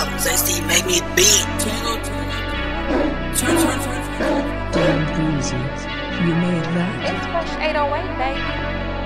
up, Zesty, make me beat. Turn. Damn easy. You made that. It's fresh 808, baby.